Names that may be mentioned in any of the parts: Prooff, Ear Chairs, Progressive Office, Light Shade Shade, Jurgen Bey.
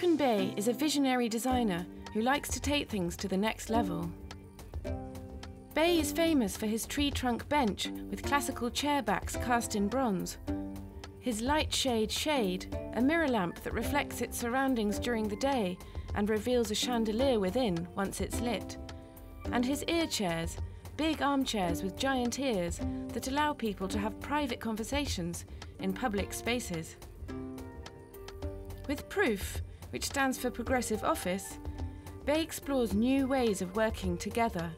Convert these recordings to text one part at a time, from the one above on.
Jurgen Bey is a visionary designer who likes to take things to the next level. Bey is famous for his tree trunk bench with classical chair backs cast in bronze, his Light Shade Shade, a mirror lamp that reflects its surroundings during the day and reveals a chandelier within once it's lit, and his Ear Chairs, big armchairs with giant ears that allow people to have private conversations in public spaces. With Prooff, which stands for Progressive Office, Bey explores new ways of working together.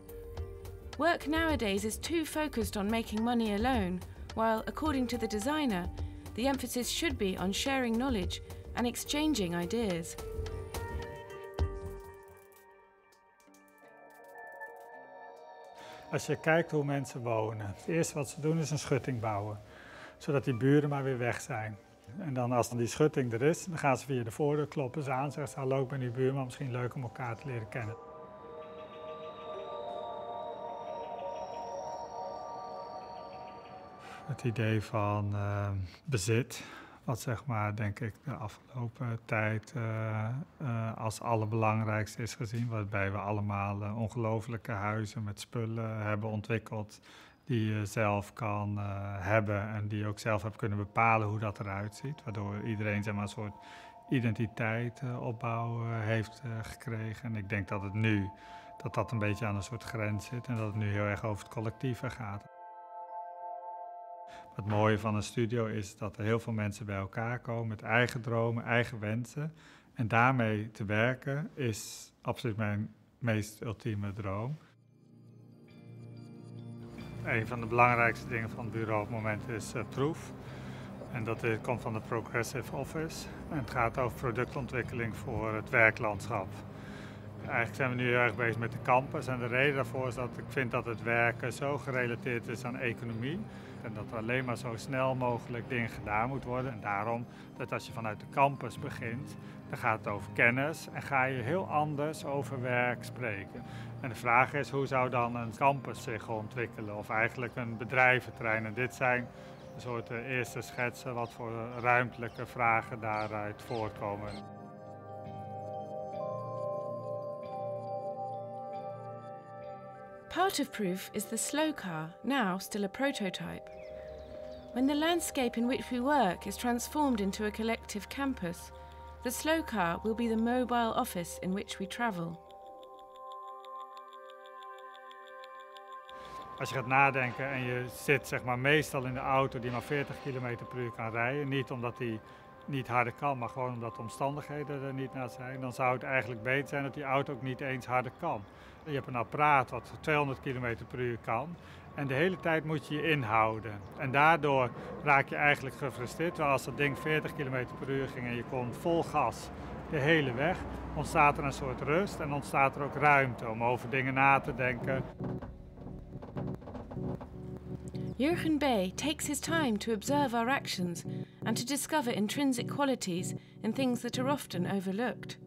Work nowadays is too focused on making money alone, while, according to the designer, the emphasis should be on sharing knowledge and exchanging ideas. Als je kijkt hoe mensen wonen, het eerste wat ze doen is een schutting bouwen, zodat die buren maar weer weg zijn. En dan als die schutting er is, dan gaan ze via de voordeur, kloppen ze aan, zeggen ze hallo, ik ben die buurman, misschien leuk om elkaar te leren kennen. Het idee van bezit, wat zeg maar denk ik de afgelopen tijd als allerbelangrijkste is gezien, waarbij we allemaal ongelofelijke huizen met spullen hebben ontwikkeld die je zelf kan hebben en die je ook zelf hebt kunnen bepalen hoe dat eruit ziet, waardoor iedereen zeg maar, een soort identiteit opbouwen heeft gekregen. En ik denk dat het nu dat een beetje aan een soort grens zit en dat het nu heel erg over het collectieve gaat. Het mooie van een studio is dat er heel veel mensen bij elkaar komen met eigen dromen, eigen wensen. En daarmee te werken is absoluut mijn meest ultieme droom. Een van de belangrijkste dingen van het bureau op het moment is Prooff. En dat komt van de Progressive Office. En het gaat over productontwikkeling voor het werklandschap. Eigenlijk zijn we nu heel erg bezig met de campus en de reden daarvoor is dat ik vind dat het werken zo gerelateerd is aan economie en dat er alleen maar zo snel mogelijk dingen gedaan moet worden. En daarom dat als je vanuit de campus begint, dan gaat het over kennis en ga je heel anders over werk spreken. En de vraag is hoe zou dan een campus zich ontwikkelen of eigenlijk een bedrijventerrein. En dit zijn een soort eerste schetsen wat voor ruimtelijke vragen daaruit voortkomen. Part of Prooff is the slow car, now still a prototype. When the landscape in which we work is transformed into a collective campus, the slow car will be the mobile office in which we travel. Als je gaat nadenken en je zit zeg maar, meestal in de auto die maar 40 km per uur kan rijden, niet omdat die niet harder kan, maar gewoon omdat de omstandigheden er niet naar zijn, dan zou het eigenlijk beter zijn dat die auto ook niet eens harder kan. Je hebt een apparaat wat 200 km per uur kan en de hele tijd moet je je inhouden. En daardoor raak je eigenlijk gefrustreerd, terwijl als dat ding 40 km per uur ging en je kon vol gas de hele weg, ontstaat er een soort rust en ontstaat er ook ruimte om over dingen na te denken. Jurgen Bey takes his time to observe our actions and to discover intrinsic qualities in things that are often overlooked.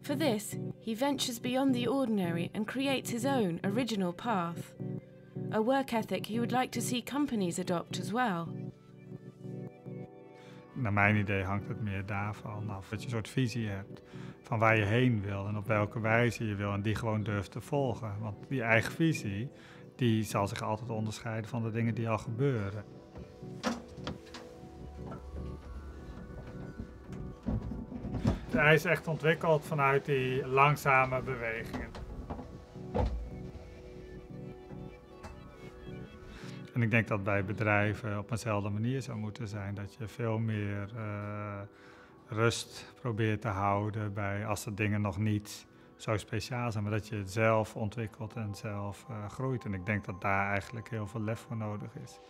For this, he ventures beyond the ordinary and creates his own original path, a work ethic he would like to see companies adopt as well. Naar mijn idee hangt het meer daarvan af dat je een soort visie hebt van waar je heen wil en op welke wijze je wil en die gewoon durft te volgen, want die eigen visie die zal zich altijd onderscheiden van de dingen die al gebeuren. Hij is echt ontwikkeld vanuit die langzame bewegingen. En ik denk dat bij bedrijven op eenzelfde manier zou moeten zijn. Dat je veel meer rust probeert te houden bij als de dingen nog niet zo speciaal zijn, maar dat je het zelf ontwikkelt en zelf groeit. En ik denk dat daar eigenlijk heel veel lef voor nodig is.